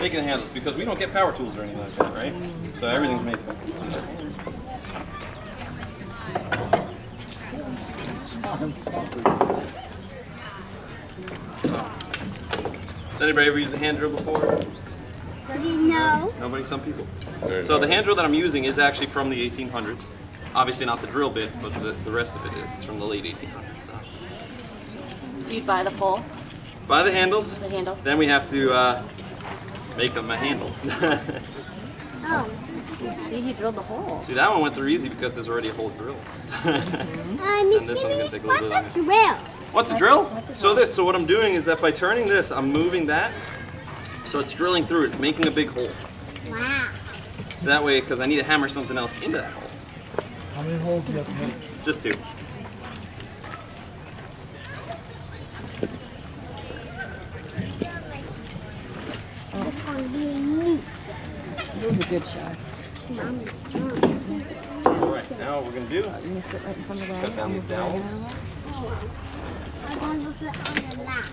making the handles, because we don't get power tools or anything like that, right? So everything's made by Has anybody ever used a hand drill before? No. Nobody? Some people. So the hand drill that I'm using is actually from the 1800s. Obviously not the drill bit, but the rest of it is. It's from the late 1800s stuff. So you'd buy the pole? Buy the handles. The handle. Then we have to make them a handle. Oh. See, he drilled the hole. See, that one went through easy because there's already a hole drill. And this one's going to take a little bit longer. What's a drill? So what I'm doing is that by turning this, I'm moving that. So it's drilling through, it's making a big hole. Wow. So that way, because I need to hammer something else into that hole. How many holes do you have to make? Just two. It was a good shot. Alright, now what we're going to do, cut down these dowels. I'm going to sit on the lap.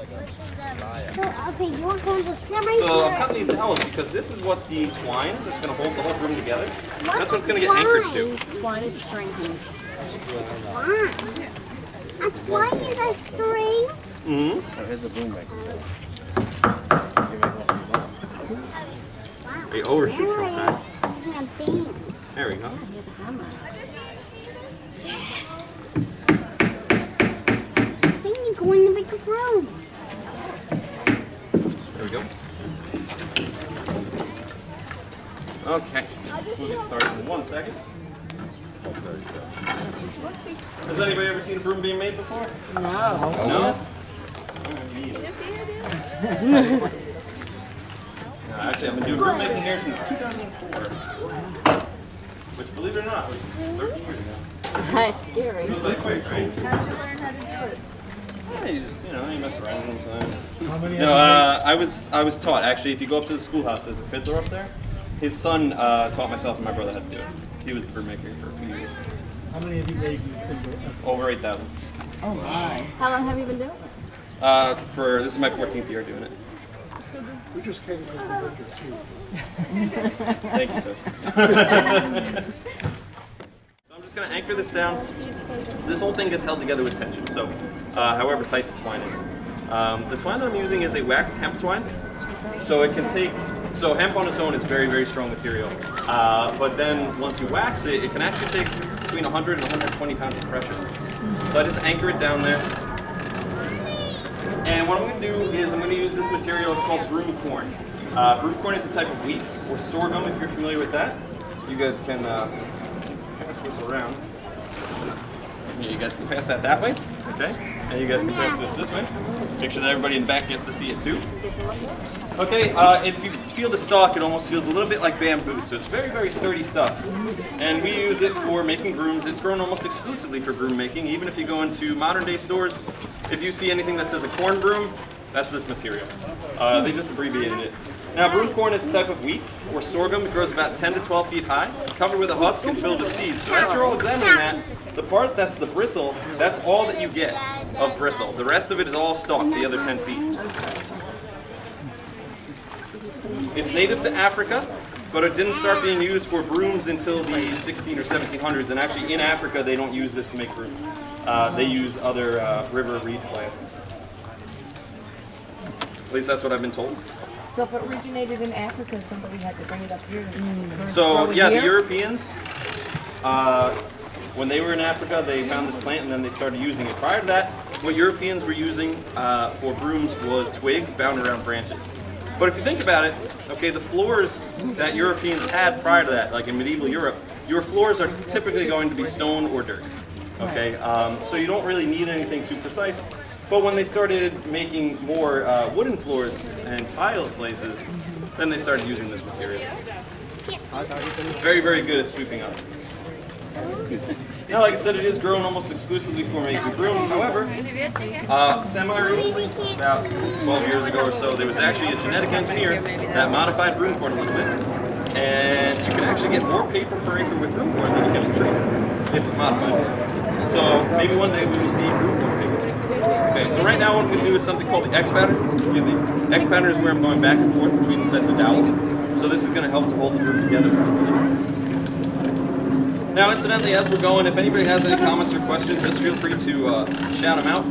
So I'm cutting these dowels because this is what the twine that's going to hold the whole room together, that's what's going to get anchored to. Twine is string. A twine is a string? Mm-hmm. So here's a boom maker. They overshoot from that. There we go. I think you're going to make a room. There we go. Okay, we'll get started in 1 second. Has anybody ever seen a broom being made before? No. No? No, actually, I've been doing broom making here since 2004. Which, believe it or not, was 13 years ago. That's scary. It was like quick, right? How'd you learn how to do it? Yeah, you just, you know, you mess around sometimes. No, I was taught, actually. If you go up to the schoolhouse, there's a fiddler up there. His son taught myself and my brother how to do it. He was the broom maker for a few years. How many of you made over 8,000. Oh my. How long have you been doing it? This is my 14th year doing it. We just came from the winter too. Thank you, sir. So I'm just going to anchor this down. This whole thing gets held together with tension, so however tight the twine is. The twine that I'm using is a waxed hemp twine. So it can take, so hemp on its own is very, very strong material. But then once you wax it, it can actually take between 100 and 120 pounds of pressure. So I just anchor it down there. And what I'm going to do is I'm going to use this material. It's called broom corn. Broom corn is a type of wheat or sorghum, if you're familiar with that. You guys can pass this around. You guys can pass that way, okay? And you guys can pass this way. Make sure that everybody in the back gets to see it too. Okay, if you feel the stalk, it almost feels a little bit like bamboo, so it's very, very sturdy stuff. And we use it for making brooms. It's grown almost exclusively for broom making. Even if you go into modern day stores, if you see anything that says a corn broom, that's this material. They just abbreviated it. Now, broom corn is a type of wheat or sorghum. It grows about 10 to 12 feet high, covered with a husk and filled with seeds. So as you're all examining that, the part that's the bristle, that's all that you get of bristle. The rest of it is all stalk, the other 10 feet. It's native to Africa, but it didn't start being used for brooms until the 16 or 1700s. And actually, in Africa, they don't use this to make brooms. They use other river reed plants. At least that's what I've been told. So if it originated in Africa, somebody had to bring it up here. So yeah, the Europeans, when they were in Africa, they found this plant and then they started using it. Prior to that, what Europeans were using for brooms was twigs bound around branches. But if you think about it, okay, the floors that Europeans had prior to that, like in medieval Europe, your floors are typically going to be stone or dirt. Okay, so you don't really need anything too precise. But when they started making more wooden floors and tiles places, then they started using this material. Very, very good at sweeping up. Now, like I said, it is grown almost exclusively for making brooms. However, semi-recently, about 12 years ago or so, there was actually a genetic engineer that modified broom corn a little bit. And you can actually get more paper per acre with broom corn than you can with trees, if it's modified. So maybe one day we will see broom corn paper. Okay. Okay, so right now what I'm going to do is something called the X pattern. Excuse me. X pattern is where I'm going back and forth between the sets of dowels. So this is going to help to hold the group together. Now, incidentally, as we're going, if anybody has any comments or questions, just feel free to shout them out.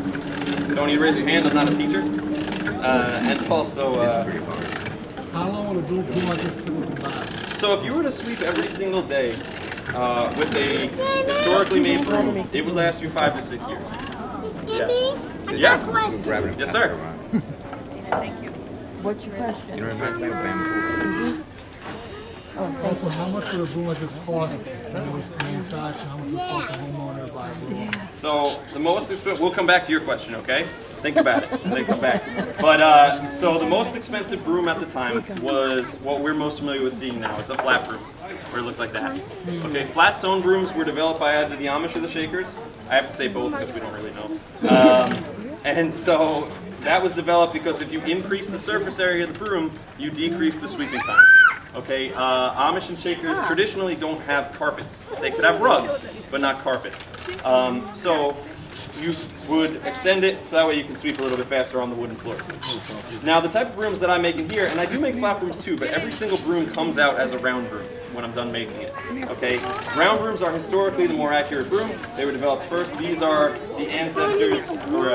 You don't need to raise your hand. I'm not a teacher. And also, it's pretty hard. How long will a group like this last? So if you were to sweep every single day with a historically made broom, it would last you 5 to 6 years. Yeah. Yeah. Yes, sir. Thank you. What's your question? You know, also, how much would a broom like this cost? How much would it cost a homeowner to buy a broom? So the most expensive. We'll come back to your question, okay? Think about it. And then come back. But so the most expensive broom at the time was what we're most familiar with seeing now. It's a flat broom, where it looks like that. Okay, flat sewn brooms were developed by either the Amish or the Shakers. I have to say both because we don't really know. And so that was developed because if you increase the surface area of the broom, you decrease the sweeping time. Okay, Amish and Shakers traditionally don't have carpets. They could have rugs, but not carpets. So you would extend it, so that way you can sweep a little bit faster on the wooden floors. Now the type of brooms that I'm making here, and I do make flat brooms too, but every single broom comes out as a round broom when I'm done making it. Okay, round brooms are historically the more accurate broom. They were developed first. These are the ancestors, or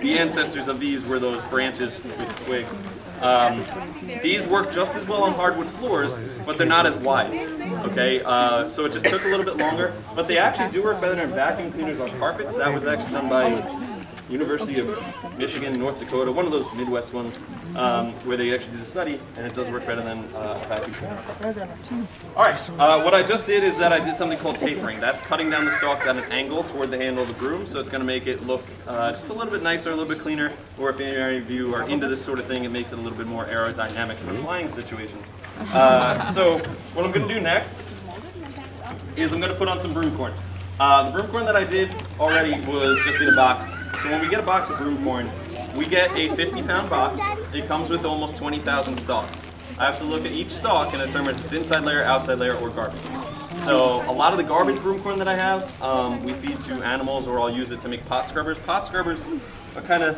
the ancestors of these were those branches with twigs. These work just as well on hardwood floors, but they're not as wide. Okay, so it just took a little bit longer, but they actually do work better than vacuum cleaners on carpets. That was actually done by University of Michigan, North Dakota, one of those Midwest ones, where they actually did a study, and it does work better than a vacuum cleaner. All right, what I just did is that I did something called tapering. That's cutting down the stalks at an angle toward the handle of the broom, so it's going to make it look just a little bit nicer, a little bit cleaner, or if any of you are into this sort of thing, it makes it a little bit more aerodynamic for flying situations. So what I'm going to do next is I'm going to put on some broom corn. The broom corn that I did already was just in a box. So when we get a box of broom corn, we get a 50-pound box. It comes with almost 20,000 stalks. I have to look at each stalk and determine if it's inside layer, outside layer, or garbage. So a lot of the garbage broom corn that I have, we feed to animals, or I'll use it to make pot scrubbers. Pot scrubbers are kind of,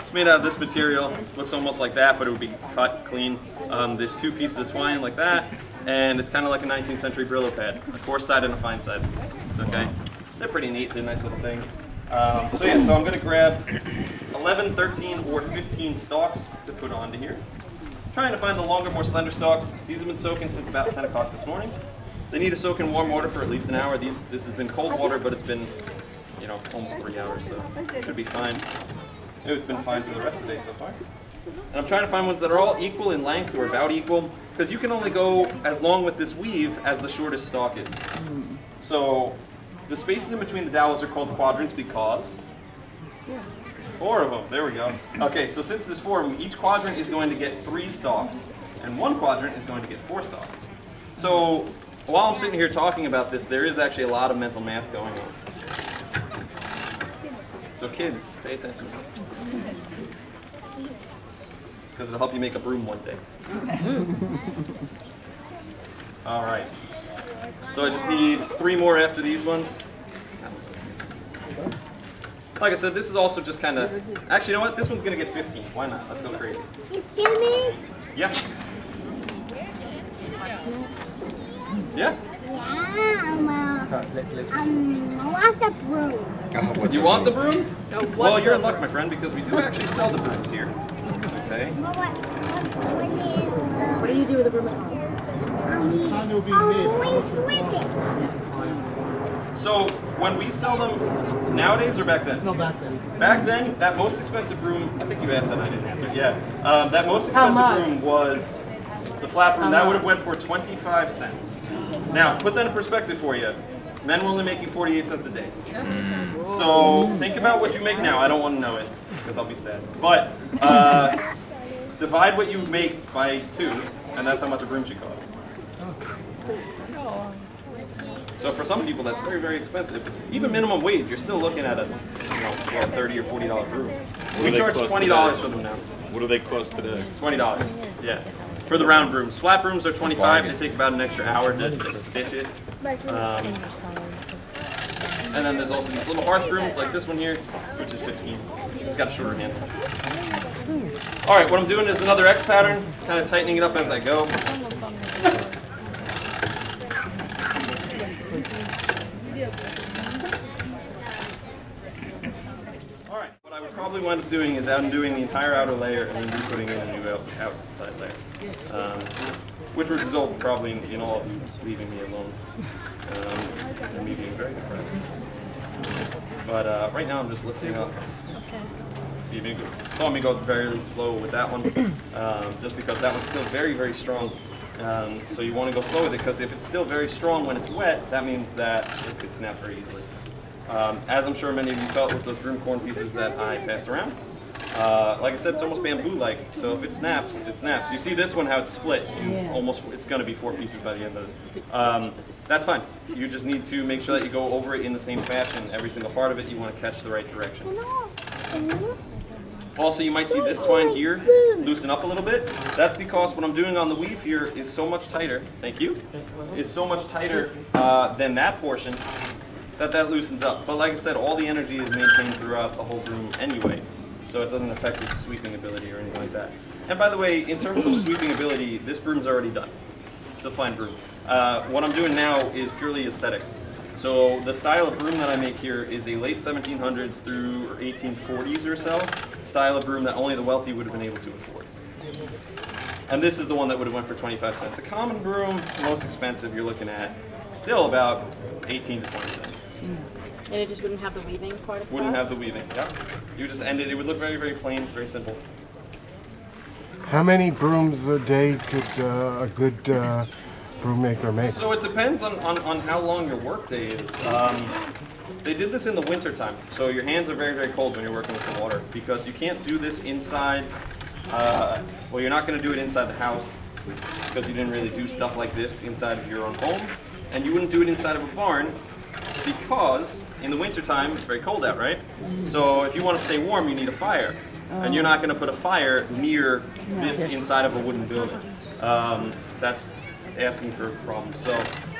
it's made out of this material. Looks almost like that, but it would be cut clean. There's two pieces of twine like that, and it's kind of like a 19th century Brillo pad, a coarse side and a fine side. Okay, they're pretty neat. They're nice little things. So yeah, so I'm going to grab 11, 13, or 15 stalks to put onto here. I'm trying to find the longer, more slender stalks. These have been soaking since about 10 o'clock this morning. They need to soak in warm water for at least an hour. This has been cold water, but it's been, you know, almost 3 hours, so it should be fine. It's been fine for the rest of the day so far. And I'm trying to find ones that are all equal in length or about equal, because you can only go as long with this weave as the shortest stalk is. So the spaces in between the dowels are called quadrants because 4 of them. There we go. Okay, so since there's 4 of them, each quadrant is going to get 3 stalks, and one quadrant is going to get 4 stalks. So while I'm sitting here talking about this, there is actually a lot of mental math going on. So kids, pay attention, because it'll help you make a broom one day. All right. So I just need 3 more after these ones. Like I said, this is also just kind of... Actually, you know what? This one's going to get 15. Why not? Let's go crazy. Excuse me? Yes? Yeah? I want the broom. You want the broom? Well, you're in luck, my friend, because we do actually sell the brooms here. Okay. What do you do with the broom at home? So when we sell them nowadays or back then? No, back then. Back then, that most expensive broom, I think you asked that and I didn't answer. Yeah. That most expensive broom was the flat broom. That would have went for 25 cents. Now, put that in perspective for you. Men were only making 48 cents a day. So think about what you make now. I don't want to know it because I'll be sad. But divide what you make by 2, and that's how much a broom should cost. So for some people, that's very, very expensive. Even minimum wage, you're still looking at a, you know, $30 or $40 broom. We charge $20 for them now. What do they cost today? $20, yeah, for the round brooms. Flat brooms are $25. They take about an extra hour to stitch it. And then there's also these little hearth rooms like this one here, which is 15. It's got a shorter handle. All right, what I'm doing is another X pattern, kind of tightening it up as I go. All right, what I would probably wind up doing is undoing the entire outer layer and then re-putting in a new outside layer, which would result probably in all of you leaving me alone. And me being very depressed. But right now I'm just lifting up. So you saw me go very slow with that one, just because that one's still very, very strong. So you want to go slow with it, because if it's still very strong when it's wet, that means that it could snap very easily. As I'm sure many of you felt with those broom corn pieces that I passed around. Like I said, it's almost bamboo-like, so if it snaps, it snaps. You see this one, how it's split. It's going to be 4 pieces by the end of this. That's fine. You just need to make sure that you go over it in the same fashion. Every single part of it, you want to catch the right direction. Also, you might see this twine here loosen up a little bit. That's because what I'm doing on the weave here is so much tighter, than that portion, that loosens up. But like I said, all the energy is maintained throughout the whole broom anyway, so it doesn't affect its sweeping ability or anything like that. And by the way, in terms of sweeping ability, this broom's already done. It's a fine broom. What I'm doing now is purely aesthetics. So the style of broom that I make here is a late 1700s through 1840s or so style of broom that only the wealthy would have been able to afford. And this is the one that would have went for 25 cents. A common broom, the most expensive, you're looking at still about 18 to 20 cents. And it just wouldn't have the weaving part of it? Wouldn't have the weaving, yep. You just end it. It would look very, very plain, very simple. How many brooms a day could a good broom maker make? So it depends on how long your work day is. They did this in the winter time, so your hands are very, very cold when you're working with the water, because you can't do this inside. Well, you're not going to do it inside the house, because you didn't really do stuff like this inside of your own home. And you wouldn't do it inside of a barn, because in the wintertime, it's very cold out, right? So if you want to stay warm, you need a fire. And you're not going to put a fire near this inside of a wooden building. That's asking for a problem. So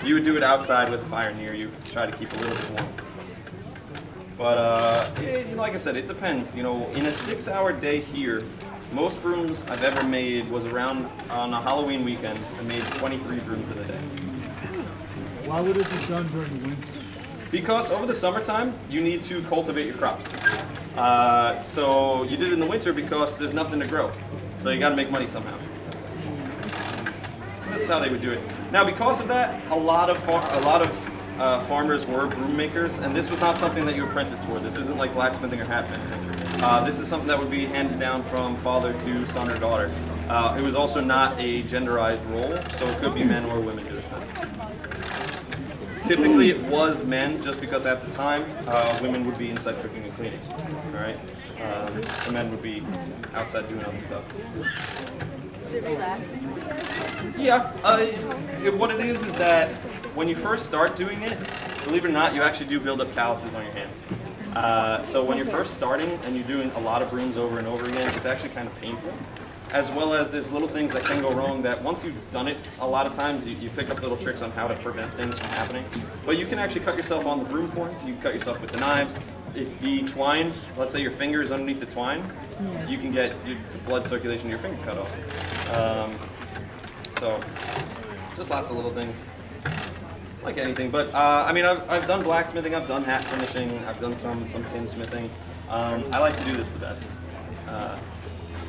you would do it outside with a fire near you, try to keep a little bit warm. But like I said, it depends. You know, in a 6-hour day here, most brooms I've ever made was around on a Halloween weekend. I made 23 brooms in a day. Why would it be done during the winter? Because over the summertime, you need to cultivate your crops. So you did it in the winter because there's nothing to grow. So you got to make money somehow. This is how they would do it. Now, because of that, a lot of farmers were broom makers, and this was not something that you apprenticed for. This isn't like blacksmithing or hatmaking. This is something that would be handed down from father to son or daughter. It was also not a genderized role, so it could be men or women doing this. Typically, it was men, just because at the time, women would be inside cooking and cleaning, all right? The men would be outside doing other stuff. Is it relaxing? Yeah. What it is that when you first start doing it, believe it or not, you actually do build up calluses on your hands. So when you're first starting and you're doing a lot of brooms over and over again, it's actually kind of painful. As well as there's little things that can go wrong that once you've done it, a lot of times you pick up little tricks on how to prevent things from happening. But you can actually cut yourself on the broom corn, you can cut yourself with the knives. If the twine, let's say your finger is underneath the twine, you can get your blood circulation to your finger cut off. So just lots of little things, like anything. But I mean, I've done blacksmithing, I've done hat finishing, I've done some tinsmithing. I like to do this the best.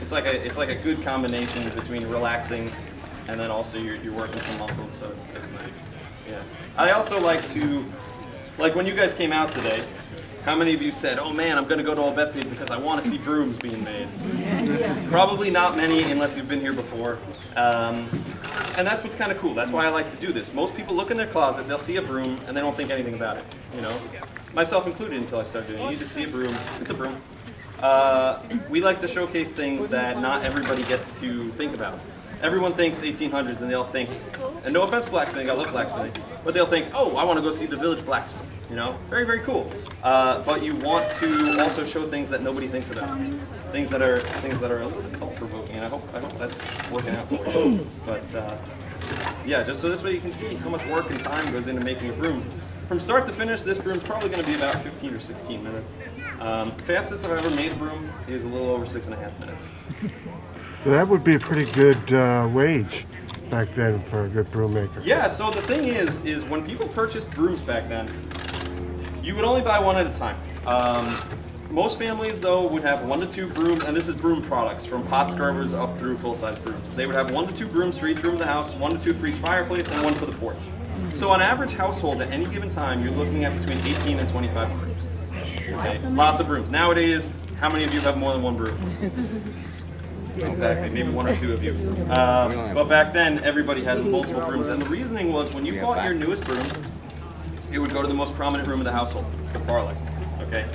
It's like a good combination between relaxing and then also you're working some muscles, so it's nice. Yeah. I also like when you guys came out today, how many of you said, "Oh man, I'm gonna go to Old Bethpage because I want to see brooms being made"? Yeah. Probably not many unless you've been here before. And that's what's kind of cool. That's why I like to do this. Most people look in their closet, they'll see a broom, and they don't think anything about it. You know, myself included until I started doing it. You just see a broom, it's a broom. We like to showcase things that not everybody gets to think about. Everyone thinks 1800s and they'll think, and no offense to blacksmithing, I love blacksmithing, but they'll think, oh, I want to go see the village blacksmith, you know? Very, very cool. But you want to also show things that nobody thinks about. Things that are a little bit thought-provoking, and I hope that's working out for you. But yeah, just so this way you can see how much work and time goes into making a broom. From start to finish, this broom's probably going to be about 15 or 16 minutes. Fastest I've ever made a broom is a little over 6.5 minutes. So that would be a pretty good wage back then for a good broom maker. Yeah, so the thing is when people purchased brooms back then, you would only buy one at a time. Most families, though, would have 1 to 2 brooms, and this is broom products, from pot carvers up through full-size brooms. They would have 1 to 2 brooms for each room of the house, 1 to 2 for each fireplace, and 1 for the porch. So on average household, at any given time, you're looking at between 18 and 25 brooms. Okay. Lots of brooms. Nowadays, how many of you have more than 1 broom? Exactly, maybe 1 or 2 of you. But back then, everybody had multiple brooms, and the reasoning was when you bought your newest broom, it would go to the most prominent room of the household, the parlor. Okay.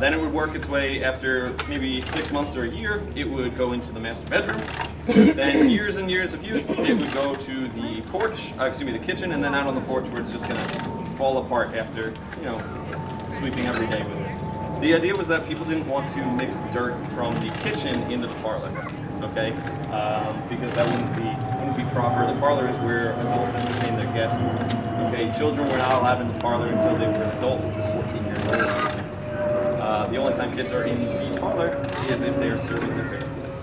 Then it would work its way, after maybe 6 months or a year, it would go into the master bedroom. Then years and years of use, it would go to the porch, the kitchen, and then out on the porch where it's just going to fall apart after, you know, sweeping every day with it. The idea was that people didn't want to mix dirt from the kitchen into the parlor, okay? Because that wouldn't be proper. The parlor is where adults entertain their guests, okay? Children were not allowed in the parlor until they were an adult, which was 14 years old. The only time kids are in the parlor is if they are serving their parents' guests.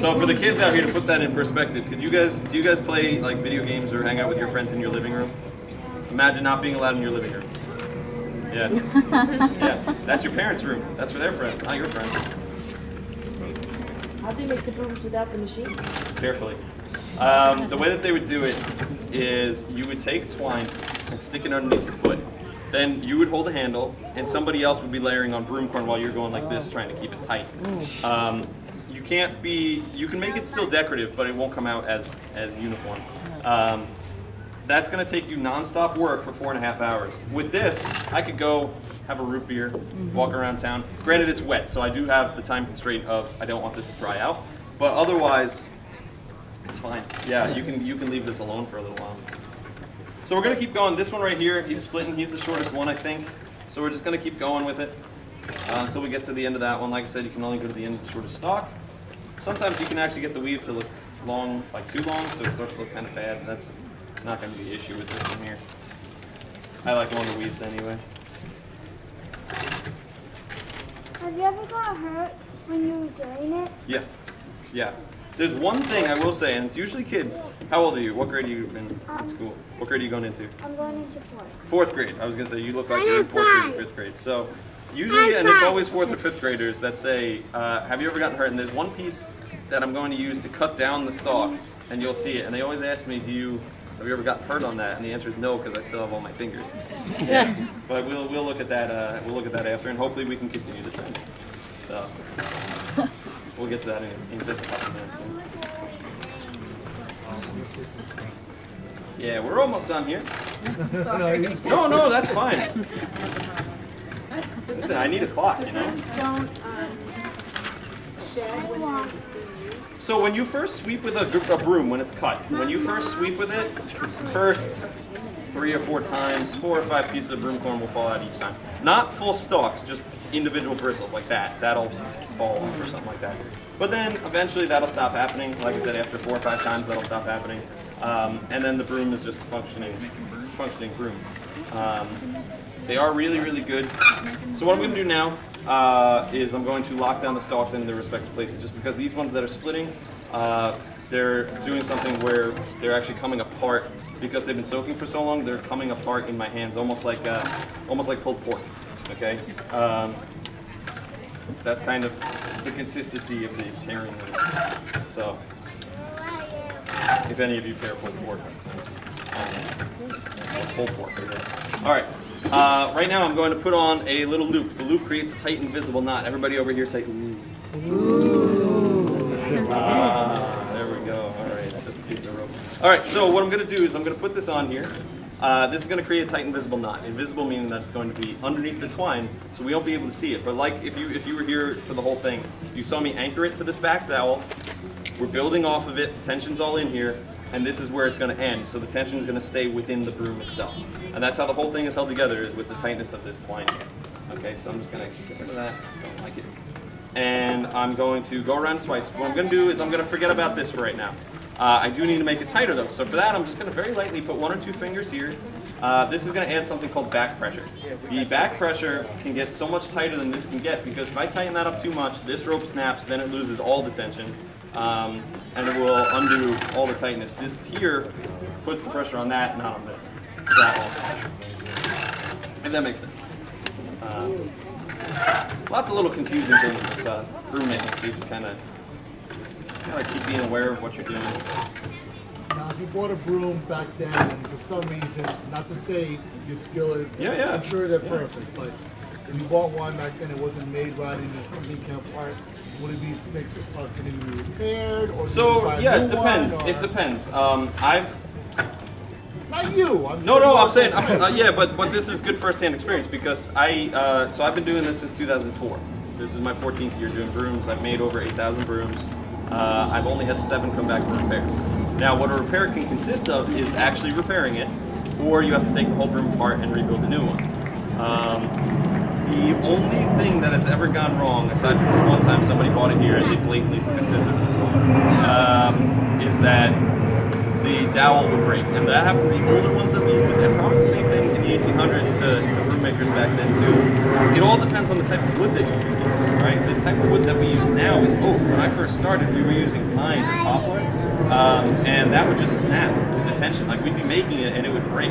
So for the kids out here, to put that in perspective, do you guys play like video games or hang out with your friends in your living room? Imagine not being allowed in your living room. Yeah. Yeah. That's your parents' room. That's for their friends, not your friends. How do you make the brooms without the machine? Carefully. The way that they would do it is you would take twine and stick it underneath your foot. Then you would hold the handle, and somebody else would be layering on broom corn while you're going like this, trying to keep it tight. You can make it still decorative, but it won't come out as uniform. That's going to take you nonstop work for 4.5 hours. With this, I could go have a root beer, walk around town. Granted, it's wet, so I do have the time constraint of I don't want this to dry out. But otherwise, it's fine. Yeah, you can leave this alone for a little while. So we're going to keep going. This one right here, he's splitting. He's the shortest one, I think. So we're just going to keep going with it until we get to the end of that one. Like I said, you can only go to the end of the shortest stalk. Sometimes you can actually get the weave to look long, like too long, so it starts to look kind of bad. That's not going to be the issue with this one here. I like longer weaves anyway. Have you ever got hurt when you were doing it? Yes. Yeah. There's one thing I will say, and it's usually kids. How old are you? What grade are you in school? What grade are you going into? I'm going into 4th. 4th grade. I was going to say, you look like you're in 4th grade or 5th grade. So usually, and it's always 4th or 5th graders that say, have you ever gotten hurt? And there's one piece that I'm going to use to cut down the stalks, and you'll see it. And they always ask me, have you ever gotten hurt on that? And the answer is no, because I still have all my fingers. Yeah. But we'll look at that. We'll look at that after, and hopefully we can continue the trend. So we'll get to that in just a couple minutes. Yeah, we're almost done here. Sorry. No, that's fine. Listen, I need a clock, you know. So when you first sweep with a broom, when it's cut, when you first sweep with it, first 3 or 4 times, 4 or 5 pieces of broom corn will fall out each time. Not full stalks, just individual bristles like that. That'll fall off or something like that. But then eventually that'll stop happening. Like I said, after 4 or 5 times, that'll stop happening. And then the broom is just a functioning broom. They are really, really good. So what I'm going to do now is I'm going to lock down the stalks in their respective places, just because these ones that are splitting, they're doing something where they're actually coming apart because they've been soaking for so long. They're coming apart in my hands, almost like pulled pork. Okay, that's kind of the consistency of the tearing. So, if any of you tear pulled pork, pulled pork. Okay. All right. Right now I'm going to put on a little loop. The loop creates a tight, invisible knot. Everybody over here say, ooh. Ooh. There we go. All right, it's just a piece of rope. All right, so what I'm going to do is I'm going to put this on here. This is going to create a tight, invisible knot. Invisible meaning that it's going to be underneath the twine, so we won't be able to see it. But like if you were here for the whole thing, you saw me anchor it to this back dowel. We're building off of it. The tension's all in here. And this is where it's going to end, so the tension is going to stay within the broom itself. And that's how the whole thing is held together, is with the tightness of this twine here. Okay, so I'm just going to get rid of that, I don't like it. And I'm going to go around twice. What I'm going to do is I'm going to forget about this for right now. I do need to make it tighter though, so for that I'm just going to very lightly put one or two fingers here. This is going to add something called back pressure. The back pressure can get so much tighter than this can get, because if I tighten that up too much, this rope snaps, then it loses all the tension, and it will undo all the tightness. This here puts the pressure on that, not on this. So that will snap. If that makes sense. Lots of little confusing things with room maintenance, so you just kind of keep being aware of what you're doing. Now, if you bought a broom back then, and for some reason, not to say your skill is, I'm sure they're perfect, but if you bought one back then, it wasn't made right, and something came apart, would it be fixed? Can it be repaired? Or so, yeah, it depends. It depends. Not you. I'm saying, but this is good first-hand experience, because I've been doing this since 2004. This is my 14th year doing brooms. I've made over 8,000 brooms. I've only had 7 come back for repairs. Now, what a repair can consist of is actually repairing it, or you have to take the whole broom apart and rebuild a new one. The only thing that has ever gone wrong, aside from this one time somebody bought it here and they blatantly took a scissor to the door, is that the dowel would break. And that happened to the older ones that we used, and probably the same thing in the 1800s to broom makers back then too. It all depends on the type of wood that you're using, right? The type of wood that we use now is oak. When I first started, we were using pine and poplar, and that would just snap the tension. Like, we'd be making it and it would break.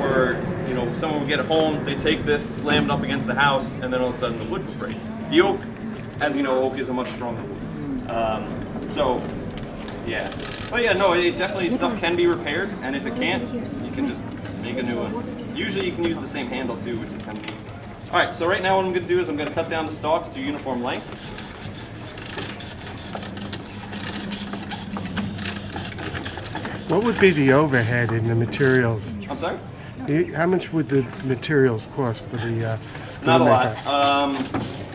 Or, you know, someone would get it home, they take this, slam it up against the house, and then all of a sudden the wood would break. The oak, as you know, oak is a much stronger wood. Yeah. But yeah, no, it definitely, stuff can be repaired, and if it can't, you can just make a new one. Usually you can use the same handle too, which is kind of neat. Alright, so right now what I'm going to do is I'm going to cut down the stalks to uniform length. What would be the overhead in the materials? I'm sorry? How much would the materials cost for the Not a lot.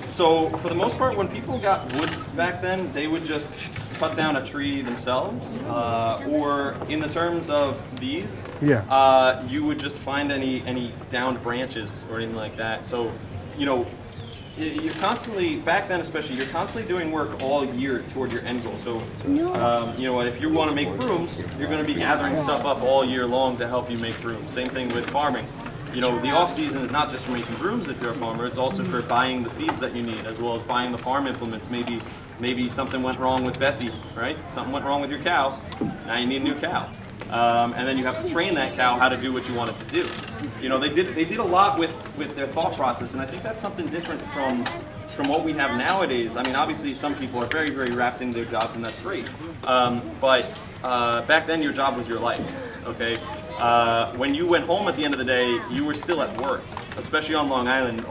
So for the most part, when people got woods back then, they would just cut down a tree themselves, or in the terms of these, you would just find any downed branches or anything like that. So, you know, you're constantly, back then especially, you're constantly doing work all year toward your end goal. So, you know, if you want to make brooms, you're going to be gathering stuff up all year long to help you make brooms. Same thing with farming. You know, the off-season is not just for making brooms if you're a farmer, it's also for buying the seeds that you need, as well as buying the farm implements. Maybe something went wrong with Bessie, right? Something went wrong with your cow, now you need a new cow. And then you have to train that cow how to do what you want it to do. You know, they did a lot with their thought process, and I think that's something different from what we have nowadays. I mean, obviously some people are very, very wrapped into their jobs, and that's great. But back then your job was your life, okay? When you went home at the end of the day, you were still at work, especially on Long Island.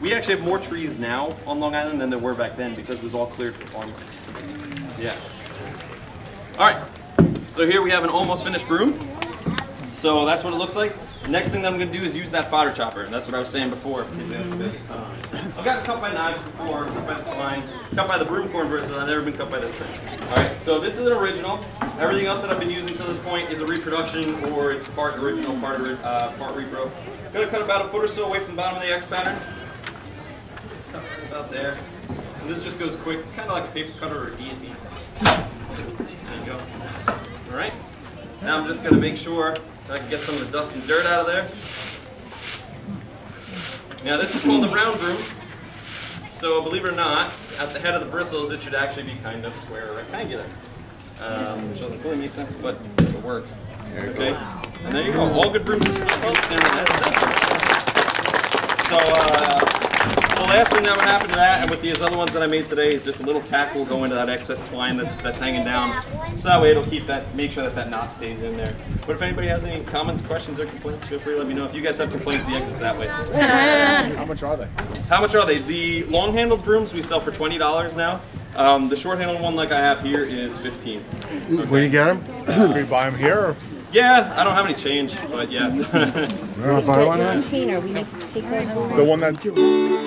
We actually have more trees now on Long Island than there were back then, because it was all cleared for farmland. Yeah. All right. So here we have an almost finished broom. So that's what it looks like. Next thing that I'm going to do is use that fodder chopper. And that's what I was saying before. I've gotten cut by knives before, cut by the broom corn versus I've never been cut by this thing. All right, so this is an original. Everything else that I've been using until this point is a reproduction, or it's part original, part repro. I'm going to cut about a foot or so away from the bottom of the X pattern. Cut about there. And this just goes quick. It's kind of like a paper cutter or a guillotine. There you go. All right. Now I'm just going to make sure that I can get some of the dust and dirt out of there. Now this is called the round broom. So believe it or not, at the head of the bristles, it should actually be kind of square or rectangular. Which doesn't really make sense, but it works. Okay. And there you go. All good brooms are split posts. So the last thing that would happen to that, and with these other ones that I made today, is just a little tack will go into that excess twine that's hanging down. So that way it'll make sure that knot stays in there. But if anybody has any comments, questions, or complaints, feel free to let me know. If you guys have complaints, the exit's that way. How much are they? How much are they? The long-handled brooms we sell for $20 now. The short-handled one, like I have here, is $15. Okay. Where do you get them? Do you buy them here? Or? Yeah, I don't have any change, but yeah. You want to buy one? The one that.